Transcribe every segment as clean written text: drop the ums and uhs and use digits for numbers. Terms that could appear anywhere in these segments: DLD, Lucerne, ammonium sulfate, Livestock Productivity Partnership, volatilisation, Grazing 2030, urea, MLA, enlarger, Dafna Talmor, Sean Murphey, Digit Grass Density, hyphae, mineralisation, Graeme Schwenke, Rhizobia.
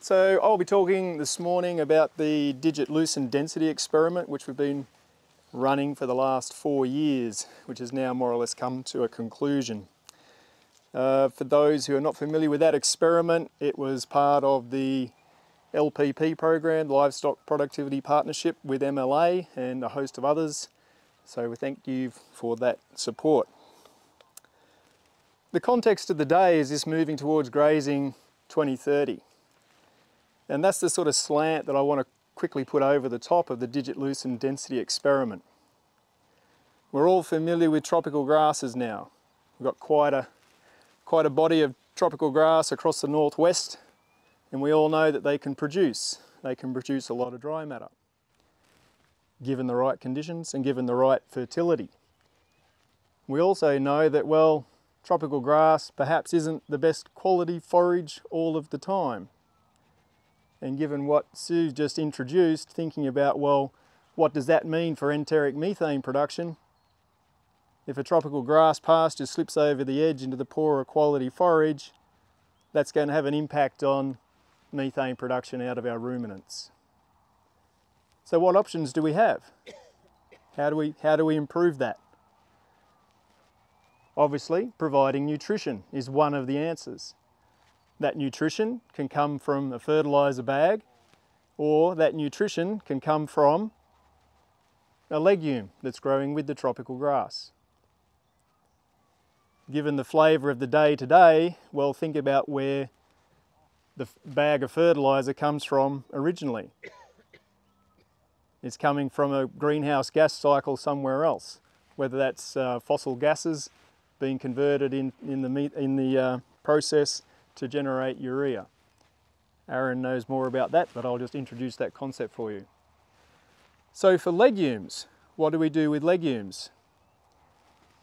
So I'll be talking this morning about the Digit Lucerne Density experiment, which we've been running for the last 4 years, which has now more or less come to a conclusion. For those who are not familiar with that experiment, it was part of the LPP program, Livestock Productivity Partnership, with MLA and a host of others. So we thank you for that support. The context of the day is this moving towards Grazing 2030. And that's the sort of slant that I want to quickly put over the top of the Digit Lucerne Density experiment. We're all familiar with tropical grasses now. We've got quite a body of tropical grass across the northwest, and we all know that they can produce a lot of dry matter given the right conditions and given the right fertility. We also know that, well, tropical grass perhaps isn't the best quality forage all of the time. And given what Sue just introduced, thinking about, well, what does that mean for enteric methane production? If a tropical grass pasture slips over the edge into the poorer quality forage, that's going to have an impact on methane production out of our ruminants. So what options do we have? How do we improve that? Obviously, providing nutrition is one of the answers. That nutrition can come from a fertiliser bag, or that nutrition can come from a legume that's growing with the tropical grass. Given the flavour of the day today, well, think about where the bag of fertiliser comes from originally. It's coming from a greenhouse gas cycle somewhere else, whether that's fossil gases being converted in the process to generate urea. Aaron knows more about that, but I'll just introduce that concept for you. So for legumes, what do we do with legumes?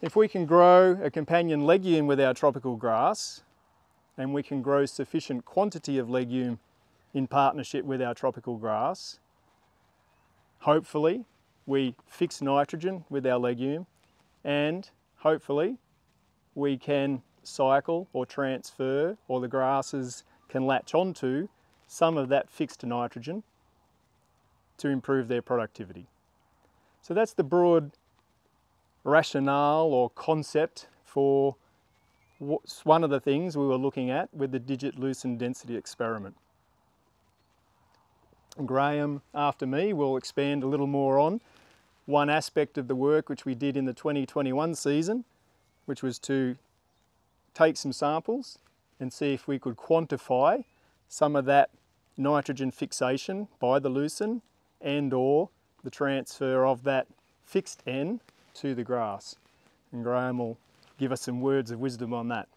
If we can grow a companion legume with our tropical grass, and we can grow sufficient quantity of legume in partnership with our tropical grass, hopefully we fix nitrogen with our legume, and hopefully we can cycle or transfer, or the grasses can latch onto some of that fixed nitrogen to improve their productivity. So that's the broad rationale or concept for one of the things we were looking at with the Digit Lucerne Density experiment. Graham, after me, will expand a little more on one aspect of the work which we did in the 2021 season, which was to take some samples and see if we could quantify some of that nitrogen fixation by the lucerne and or the transfer of that fixed N to the grass. And Graham will give us some words of wisdom on that.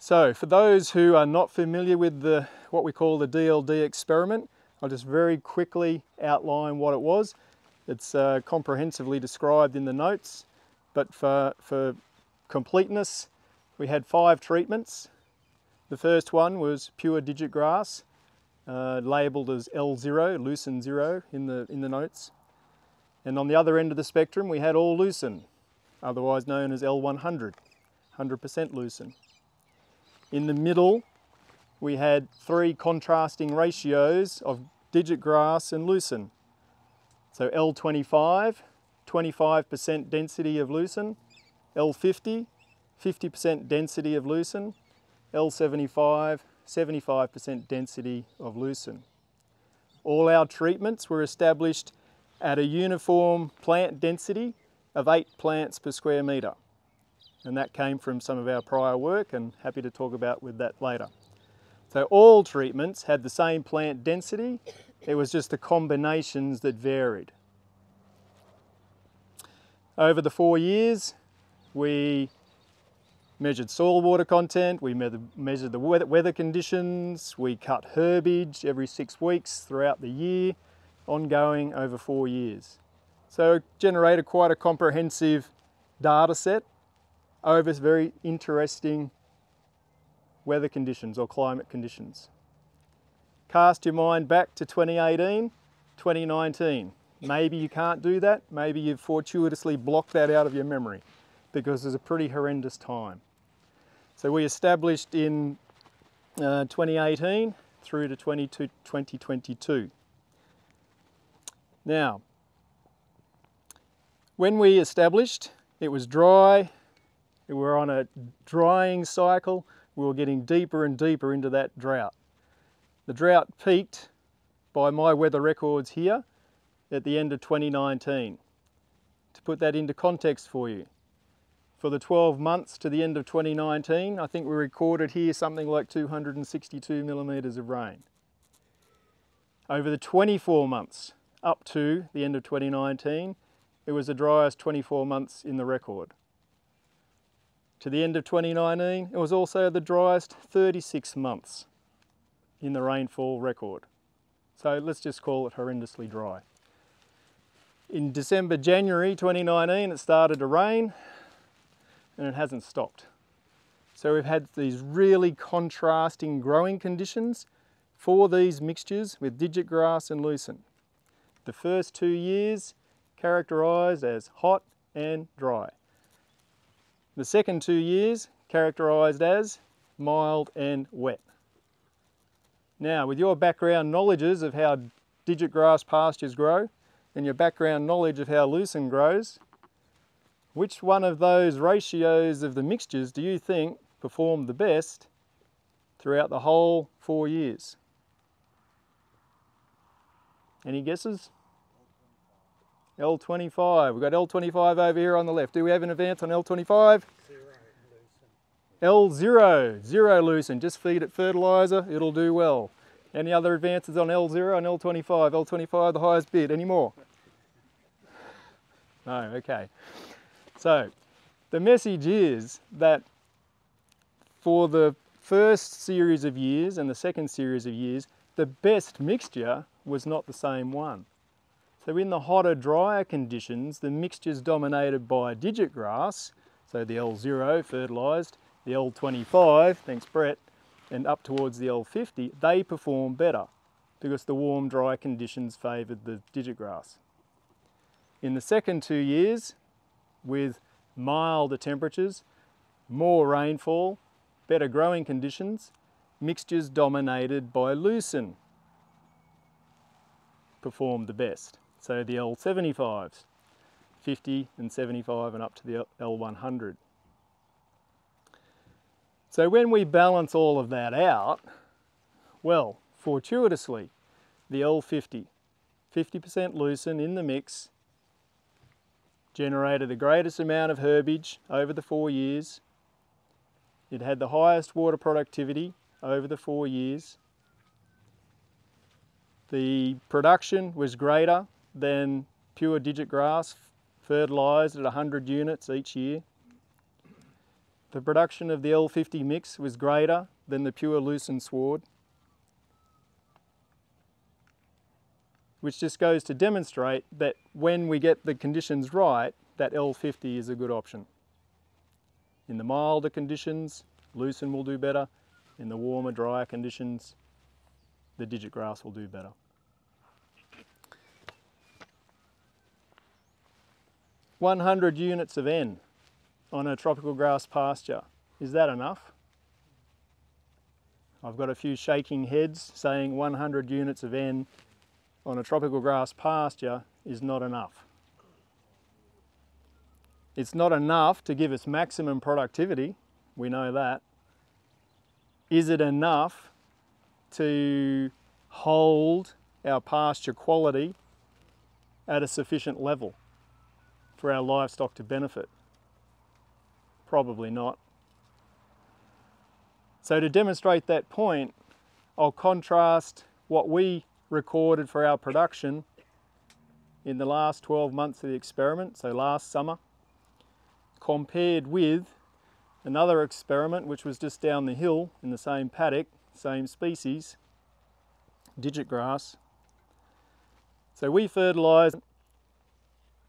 So for those who are not familiar with what we call the DLD experiment, I'll just very quickly outline what it was. It's comprehensively described in the notes, but for completeness, we had 5 treatments. The first one was pure digit grass, labelled as L0, lucerne 0 in the notes. And on the other end of the spectrum, we had all lucerne, otherwise known as L100, 100% lucerne. In the middle, we had 3 contrasting ratios of digit grass and lucerne. So L25, 25% density of lucerne, L50, 50% density of lucerne, L75, 75% density of lucerne. All our treatments were established at a uniform plant density of 8 plants per square metre. And that came from some of our prior work, and happy to talk about with that later. So all treatments had the same plant density, it was just the combinations that varied. Over the 4 years, we measured soil water content, we measured the weather conditions, we cut herbage every 6 weeks throughout the year, ongoing over 4 years. So it generated quite a comprehensive data set over very interesting weather conditions or climate conditions. Cast your mind back to 2018, 2019. Maybe you can't do that, maybe you've fortuitously blocked that out of your memory, because it was a pretty horrendous time. So we established in 2018 through to 2022. Now, when we established, it was dry, we were on a drying cycle, we were getting deeper and deeper into that drought. The drought peaked by my weather records here at the end of 2019. To put that into context for you, for the 12 months to the end of 2019, I think we recorded here something like 262 millimetres of rain. Over the 24 months up to the end of 2019, it was the driest 24 months in the record. To the end of 2019, it was also the driest 36 months in the rainfall record. So let's just call it horrendously dry. In December, January 2019, it started to rain and it hasn't stopped. So we've had these really contrasting growing conditions for these mixtures with digit grass and lucerne. The first 2 years characterised as hot and dry. The second 2 years characterised as mild and wet. Now, with your background knowledges of how digit grass pastures grow and your background knowledge of how lucerne grows, which one of those ratios of the mixtures do you think performed the best throughout the whole 4 years? Any guesses? L25. We've got L25 over here on the left. Do we have an advance on L25? Zero lucerne. L0. Zero lucerne. Just feed it fertiliser. It'll do well. Any other advances on L0 and L25? L25, the highest bid. Any more? No. Okay. So the message is that for the first series of years and the second series of years, the best mixture was not the same one. So in the hotter, drier conditions, the mixture's dominated by digit grass, so the L0 fertilised, the L25, thanks Brett, and up towards the L50, they perform better because the warm, dry conditions favoured the digit grass. In the second 2 years, with milder temperatures, more rainfall, better growing conditions, mixtures dominated by lucerne performed the best. So the L75s, 50 and 75 and up to the L100. So when we balance all of that out, well, fortuitously, the L50, 50% lucerne in the mix, generated the greatest amount of herbage over the 4 years. It had the highest water productivity over the 4 years. The production was greater than pure digit grass, fertilised at 100 units each year. The production of the L50 mix was greater than the pure lucerne sward, which just goes to demonstrate that when we get the conditions right, that L50 is a good option. In the milder conditions, lucerne will do better. In the warmer, drier conditions, the digit grass will do better. "100 units of N on a tropical grass pasture, is that enough?" I've got a few shaking heads saying 100 units of N on a tropical grass pasture is not enough. It's not enough to give us maximum productivity, we know that. Is it enough to hold our pasture quality at a sufficient level for our livestock to benefit? Probably not. So to demonstrate that point, I'll contrast what we recorded for our production in the last 12 months of the experiment, so last summer, compared with another experiment which was just down the hill in the same paddock, same species, digit grass. So we fertilised.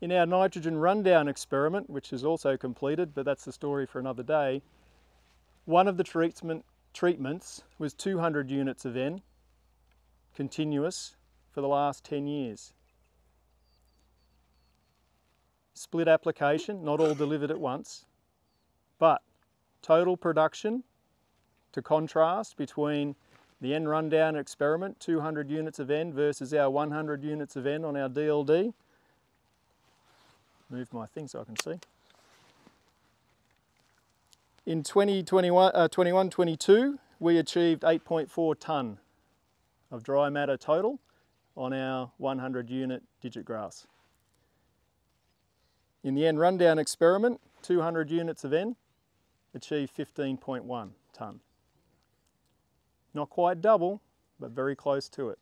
In our nitrogen rundown experiment, which is also completed, but that's the story for another day, one of the treatments was 200 units of N, continuous for the last 10 years. Split application, not all delivered at once, but total production to contrast between the N rundown experiment, 200 units of N versus our 100 units of N on our DLD. Move my thing so I can see. In 2021-22, we achieved 8.4 tonne of dry matter total on our 100 unit digit grass. In the N rundown experiment, 200 units of N achieved 15.1 tonne. Not quite double, but very close to it.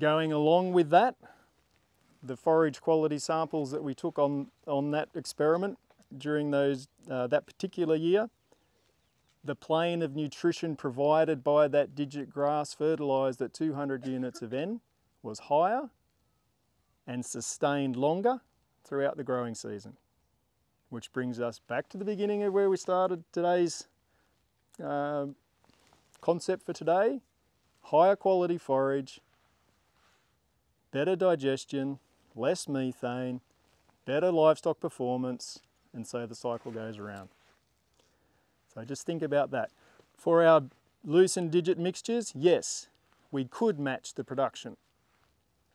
Going along with that, the forage quality samples that we took on that experiment during those that particular year, the plane of nutrition provided by that digit grass fertilised at 200 units of N was higher and sustained longer throughout the growing season, which brings us back to the beginning of where we started today's concept for today: higher quality forage, better digestion, less methane, better livestock performance, and so the cycle goes around. So just think about that. For our loose and digit mixtures, yes, we could match the production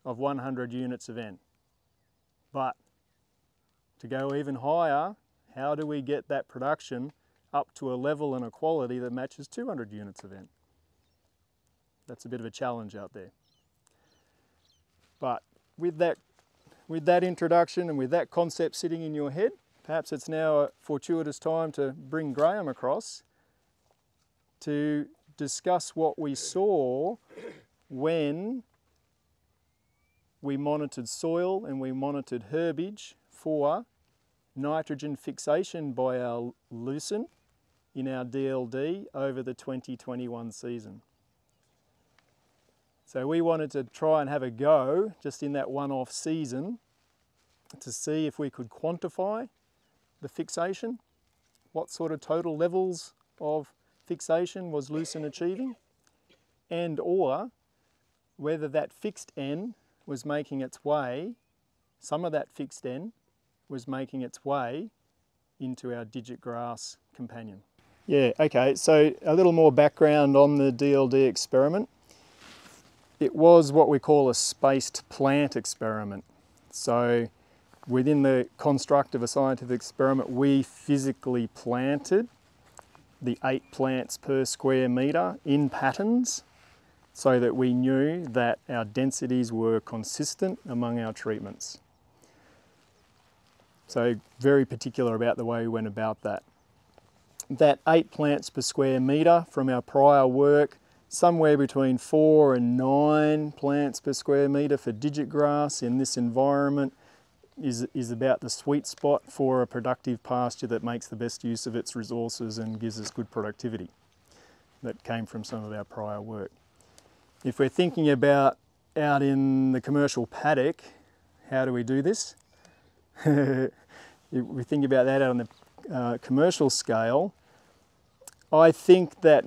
of 100 units of N. But to go even higher, how do we get that production up to a level and a quality that matches 200 units of N? That's a bit of a challenge out there. But with that introduction and with that concept sitting in your head, perhaps it's now a fortuitous time to bring Graham across to discuss what we saw when we monitored soil and we monitored herbage for nitrogen fixation by our lucerne in our DLD over the 2021 season. So we wanted to try and have a go just in that one-off season to see if we could quantify the fixation, what sort of total levels of fixation was lucerne achieving, and or whether that fixed N was making its way, some of that fixed N was making its way into our digit grass companion. Yeah, okay, so a little more background on the DLD experiment. It was what we call a spaced plant experiment. So within the construct of a scientific experiment, we physically planted the 8 plants per square metre in patterns so that we knew that our densities were consistent among our treatments. So very particular about the way we went about that. That 8 plants per square metre from our prior work, somewhere between 4 and 9 plants per square metre for digit grass in this environment, is about the sweet spot for a productive pasture that makes the best use of its resources and gives us good productivity. That came from some of our prior work. If we're thinking about out in the commercial paddock, how do we do this? If we think about that out on the commercial scale, I think that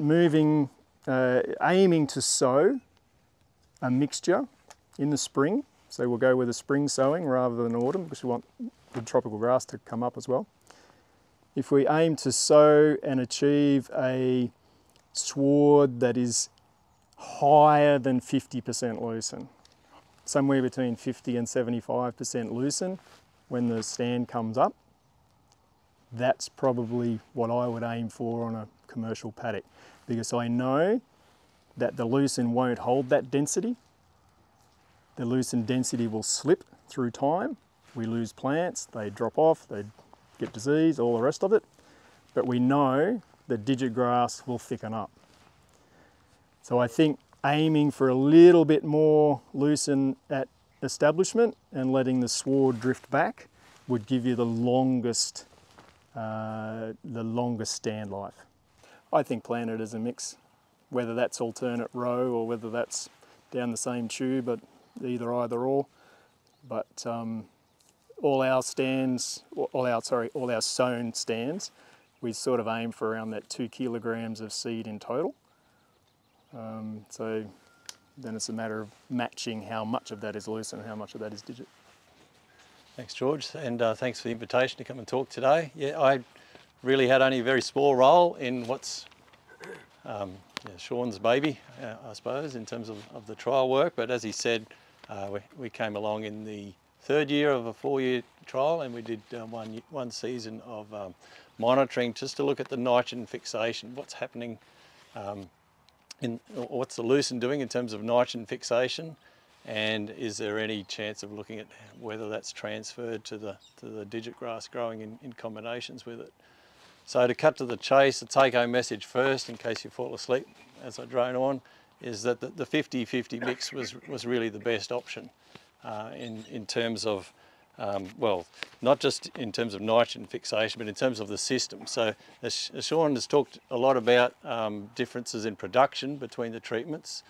aiming to sow a mixture in the spring. So we'll go with a spring sowing rather than autumn, because we want the tropical grass to come up as well. If we aim to sow and achieve a sward that is higher than 50% lucerne, somewhere between 50 and 75% lucerne when the stand comes up, that's probably what I would aim for on a commercial paddock, because I know that the lucerne won't hold that density. The lucerne density will slip through time. We lose plants, they drop off, they get disease, all the rest of it. But we know that digit grass will thicken up. So I think aiming for a little bit more lucerne at establishment and letting the sward drift back would give you the longest stand life. I think planted as a mix, whether that's alternate row or whether that's down the same tube, but either or, but all our sown stands, we sort of aim for around that 2 kilograms of seed in total. So then it's a matter of matching how much of that is lucerne and how much of that is digit. Thanks, George, and thanks for the invitation to come and talk today. Yeah, I really had only a very small role in what's Sean's baby, I suppose, in terms of the trial work. But as he said, we came along in the third year of a four-year trial, and we did one season of monitoring just to look at the nitrogen fixation, what's happening, what's the lucerne doing in terms of nitrogen fixation, and is there any chance of looking at whether that's transferred to the digit grass growing in combinations with it. So to cut to the chase, the take-home message first, in case you fall asleep as I drone on, is that the 50-50 mix was really the best option in terms of, well, not just in terms of nitrogen fixation, but in terms of the system. So as Sean has talked a lot about differences in production between the treatments,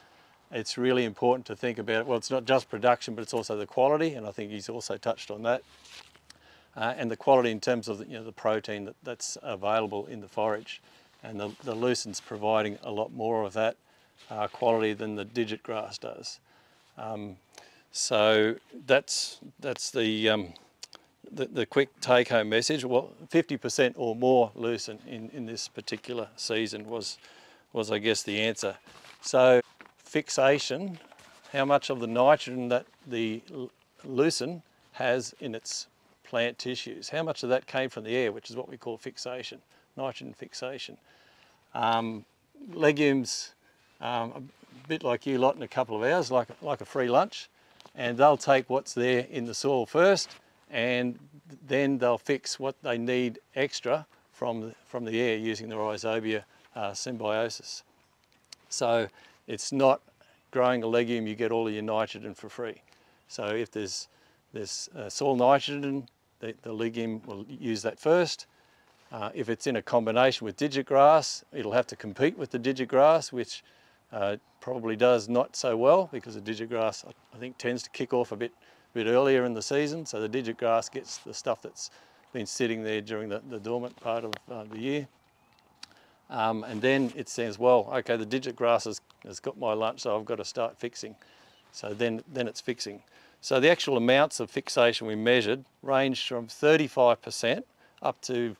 it's really important to think about, well, it's not just production, but it's also the quality, and I think he's also touched on that. And the quality in terms of the protein that's available in the forage, and the lucerne's providing a lot more of that quality than the digit grass does. So that's the quick take-home message. Well, 50% or more lucerne in this particular season was I guess the answer. So fixation, how much of the nitrogen that the lucerne has in its plant tissues. How much of that came from the air, which is what we call fixation, nitrogen fixation. Legumes, a bit like you lot in a couple of hours, like a free lunch, and they'll take what's there in the soil first, and then they'll fix what they need extra from the air using the rhizobia symbiosis. So it's not growing a legume, you get all of your nitrogen for free. So if there's soil nitrogen, the legume will use that first. If it's in a combination with digit grass, it'll have to compete with the digit grass, which probably does not so well, because the digit grass, I think, tends to kick off a bit earlier in the season. So the digit grass gets the stuff that's been sitting there during the dormant part of the year. And then it says, well, okay, the digit grass has got my lunch, so I've got to start fixing. So then it's fixing. So the actual amounts of fixation we measured ranged from 35% up to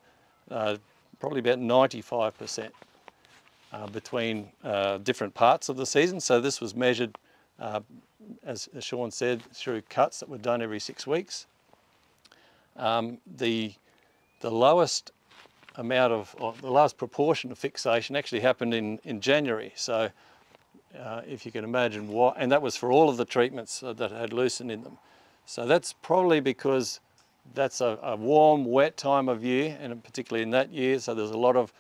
probably about 95% between different parts of the season. So this was measured, as Sean said, through cuts that were done every 6 weeks. The lowest amount of, or the lowest proportion of fixation actually happened in January. So if you can imagine why, and that was for all of the treatments that had lucerne in them. So that's probably because that's a warm, wet time of year, and particularly in that year, so there's a lot of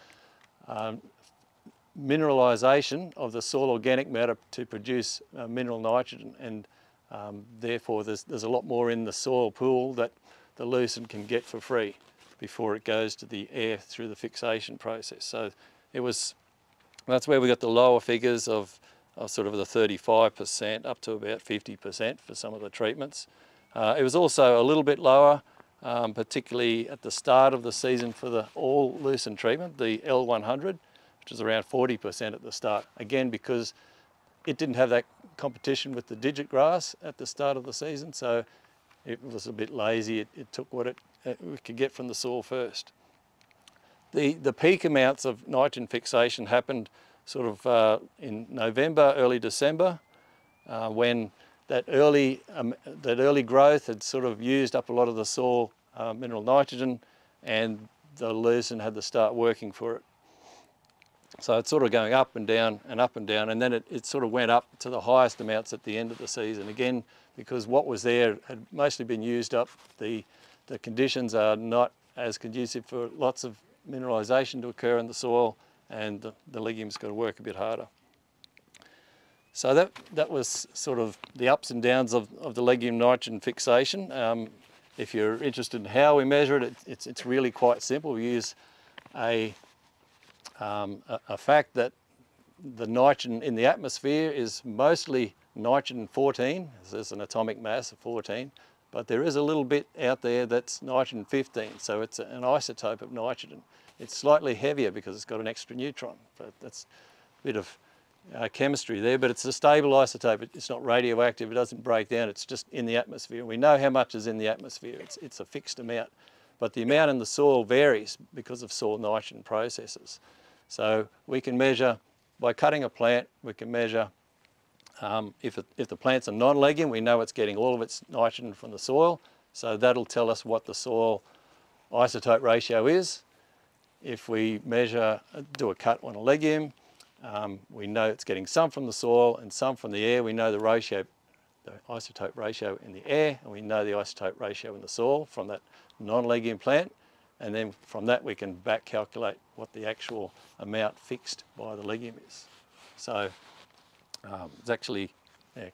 mineralisation of the soil organic matter to produce mineral nitrogen, and therefore there's a lot more in the soil pool that the lucerne can get for free before it goes to the air through the fixation process. So it was, that's where we got the lower figures of sort of the 35% up to about 50% for some of the treatments. It was also a little bit lower, particularly at the start of the season for the all lucerne treatment, the L100, which was around 40% at the start. Again, because it didn't have that competition with the digit grass at the start of the season, so it was a bit lazy. It took what it could get from the soil first. The peak amounts of nitrogen fixation happened sort of in November, early December, when that early growth had sort of used up a lot of the soil mineral nitrogen, and the lucerne had to start working for it. So it's sort of going up and down and up and down, and then it sort of went up to the highest amounts at the end of the season. Again, because what was there had mostly been used up, the conditions are not as conducive for lots of mineralisation to occur in the soil, and the legume's got to work a bit harder. So that was sort of the ups and downs of the legume nitrogen fixation. If you're interested in how we measure it, it's really quite simple. We use a fact that the nitrogen in the atmosphere is mostly nitrogen-14, so there's an atomic mass of 14, but there is a little bit out there that's nitrogen-15, so it's an isotope of nitrogen. It's slightly heavier because it's got an extra neutron. But that's a bit of chemistry there, but it's a stable isotope. It's not radioactive, it doesn't break down, it's just in the atmosphere. We know how much is in the atmosphere. It's a fixed amount. but the amount in the soil varies because of soil nitrogen processes. So we can measure, by cutting a plant, we can measure if the plant's a non-legume, we know it's getting all of its nitrogen from the soil, so that'll tell us what the soil isotope ratio is. If we measure, do a cut on a legume, we know it's getting some from the soil and some from the air. We know the ratio, the isotope ratio in the air, and we know the isotope ratio in the soil from that non-legume plant. And then from that we can back calculate what the actual amount fixed by the legume is. So it's actually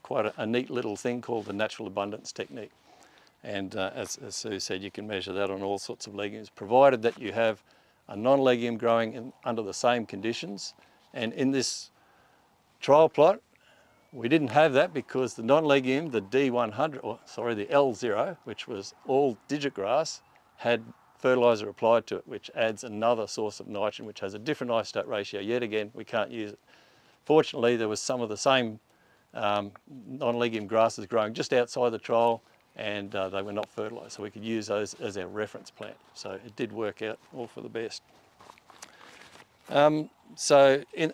quite a neat little thing called the natural abundance technique. And as Sue said, you can measure that on all sorts of legumes, provided that you have a non-legume growing under the same conditions. And in this trial plot, we didn't have that because the non-legume, the D100, or sorry, the L0, which was all digit grass, had fertiliser applied to it, which adds another source of nitrogen, which has a different isotope ratio. Yet again, we can't use it. Fortunately, there was some of the same non-legume grasses growing just outside the trial, and they were not fertilised, so we could use those as our reference plant. So it did work out all for the best. So I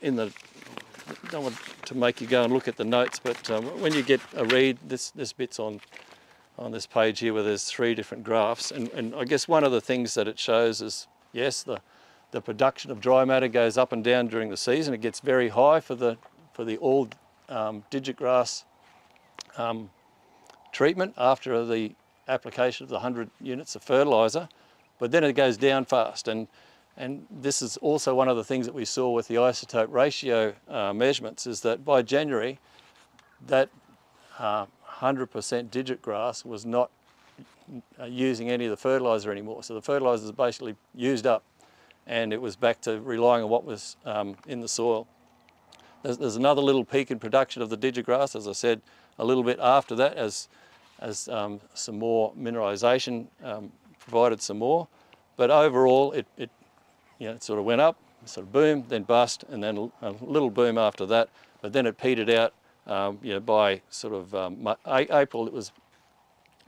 don't want to make you go and look at the notes, but when you get a read, this bit's on this page here where there's three different graphs, and I guess one of the things that it shows is, yes, the production of dry matter goes up and down during the season. It gets very high for the all digit grass treatment after the application of the 100 units of fertiliser, but then it goes down fast. And this is also one of the things that we saw with the isotope ratio measurements, is that by January, that 100% digit grass was not using any of the fertiliser anymore. So the fertiliser is basically used up, and it was back to relying on what was in the soil. There's another little peak in production of the digit grass, as I said, a little bit after that, as some more mineralisation provided some more. But overall, it you know, it sort of went up, sort of boom, then bust, and then a little boom after that. But then it petered out you know, by sort of April, it was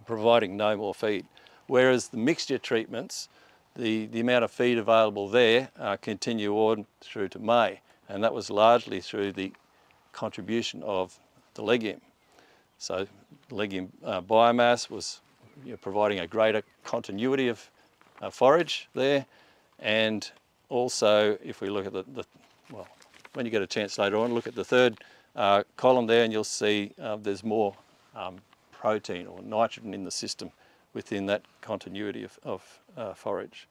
providing no more feed. Whereas the mixture treatments, the amount of feed available there continue on through to May. And that was largely through the contribution of the legume. So legume biomass was, you know, providing a greater continuity of forage there. And also, if we look at well, when you get a chance later on, look at the third column there, and you'll see there's more protein or nitrogen in the system within that continuity of forage.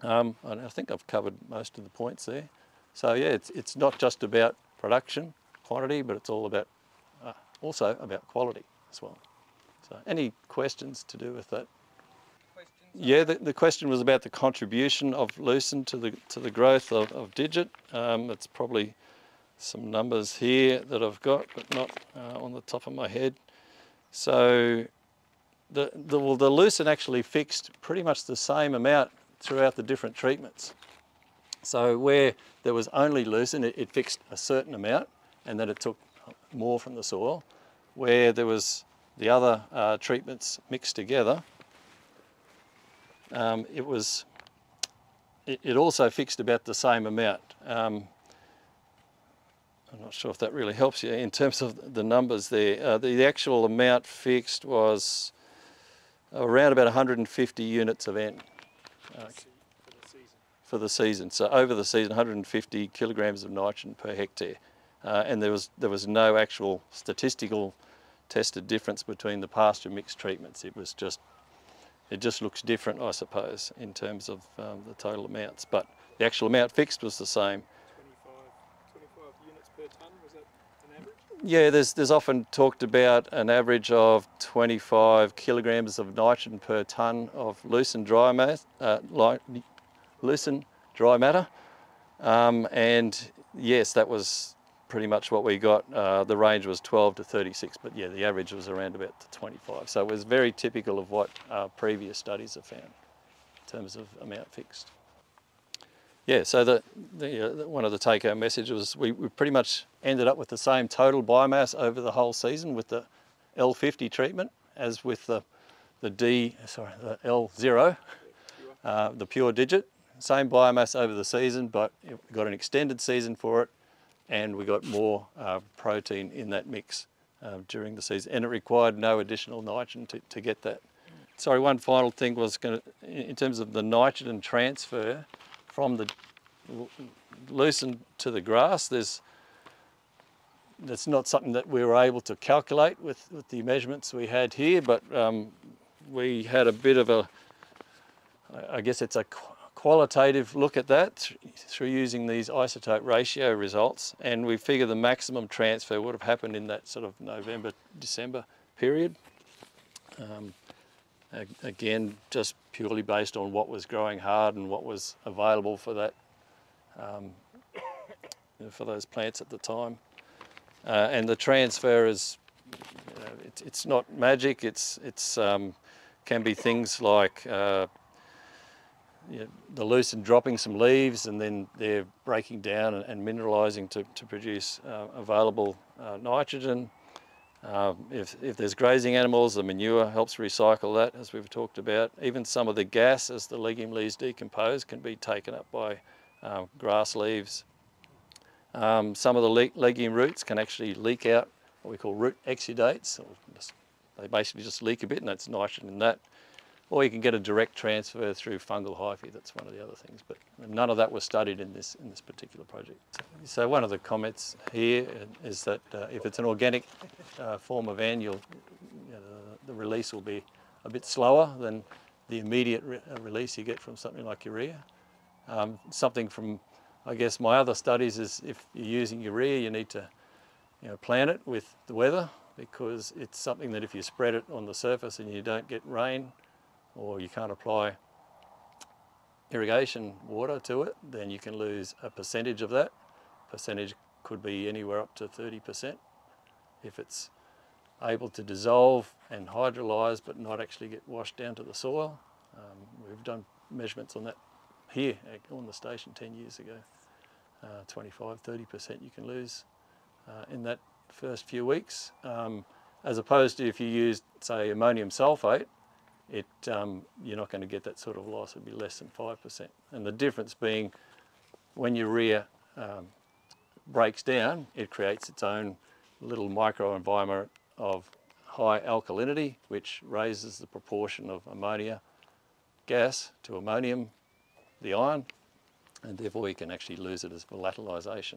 And I think I've covered most of the points there. So yeah, it's not just about production, quantity, but it's all about, also about quality as well. So any questions to do with that? Yeah, the question was about the contribution of lucerne to the growth of digit. It's probably some numbers here that I've got, but not on the top of my head. So the lucerne actually fixed pretty much the same amount throughout the different treatments. So where there was only lucerne, it fixed a certain amount, and then it took more from the soil. Where there was the other treatments mixed together, it also fixed about the same amount. I'm not sure if that really helps you in terms of the numbers there. The actual amount fixed was around about 150 units of N for the season. So over the season, 150 kilograms of nitrogen per hectare, and there was no actual statistical tested difference between the pasture mixed treatments. It was just, it just looks different, I suppose, in terms of the total amounts. But the actual amount fixed was the same. 25 units per tonne, was that an average? Yeah, there's often talked about an average of 25 kilograms of nitrogen per tonne of lucerne dry matter. And yes, that was pretty much what we got. The range was 12 to 36, but yeah, the average was around about to 25. So it was very typical of what previous studies have found in terms of amount fixed. Yeah, so one of the take-home messages was we pretty much ended up with the same total biomass over the whole season with the L50 treatment as with the the L0, the pure digit. Same biomass over the season, but we got an extended season for it, and we got more protein in that mix during the season, and it required no additional nitrogen to get that. Sorry, one final thing was in terms of the nitrogen transfer from the lucerne to the grass, that's not something that we were able to calculate with the measurements we had here, but we had a bit of a, I guess it's a qualitative look at that through using these isotope ratio results, and we figure the maximum transfer would have happened in that sort of November, December period. Again, just purely based on what was growing hard and what was available for that, for those plants at the time. And the transfer is, it's not magic. It's can be things like the lucerne dropping some leaves, and then they're breaking down and mineralising to produce available nitrogen. If there's grazing animals, the manure helps recycle that, as we've talked about. Even some of the gas, as the legume leaves decompose, can be taken up by grass leaves. Some of the legume roots can actually leak out what we call root exudates. They basically just leak a bit, and it's nitrogen in that. Or you can get a direct transfer through fungal hyphae. That's one of the other things, but none of that was studied in this particular project. So one of the comments here is that if it's an organic form of N, the release will be a bit slower than the immediate release you get from something like urea. Something from, I guess, my other studies is if you're using urea, you need to plan it with the weather, because it's something that if you spread it on the surface and you don't get rain, or you can't apply irrigation water to it, then you can lose a percentage of that. Percentage could be anywhere up to 30% if it's able to dissolve and hydrolyze but not actually get washed down to the soil. We've done measurements on that here on the station 10 years ago. 25–30% you can lose in that first few weeks, as opposed to if you used, say, ammonium sulfate, you're not going to get that sort of loss. It'd be less than 5%. And the difference being when urea breaks down, it creates its own little microenvironment of high alkalinity, which raises the proportion of ammonia gas to ammonium, the ion, and therefore you can actually lose it as volatilisation.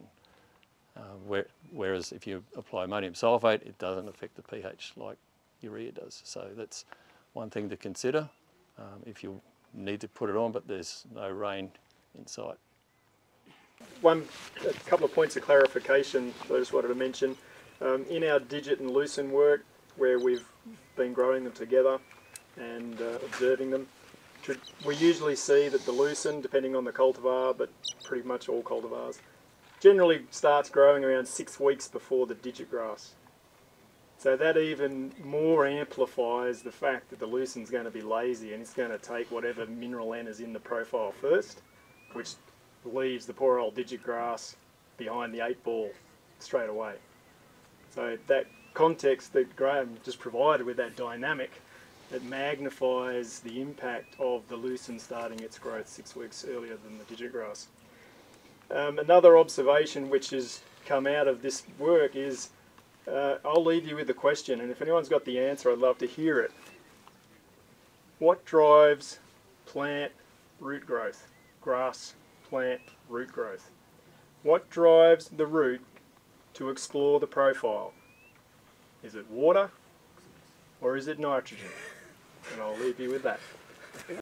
Whereas if you apply ammonium sulfate, it doesn't affect the pH like urea does. So that's one thing to consider if you need to put it on, but there's no rain in sight. A couple of points of clarification that I just wanted to mention. In our digit and lucerne work, where we've been growing them together and observing them, we usually see that the lucerne, depending on the cultivar, but pretty much all cultivars, generally starts growing around 6 weeks before the digit grass. So that even more amplifies the fact that the lucerne's going to be lazy and it's going to take whatever mineral N is in the profile first, which leaves the poor old digit grass behind the 8 ball straight away. So that context that Graham just provided with that dynamic, it magnifies the impact of the lucerne starting its growth 6 weeks earlier than the digit grass. Another observation which has come out of this work is, I'll leave you with a question, and if anyone's got the answer, I'd love to hear it. What drives plant root growth? Grass, plant, root growth. What drives the root to explore the profile? Is it water or is it nitrogen? And I'll leave you with that.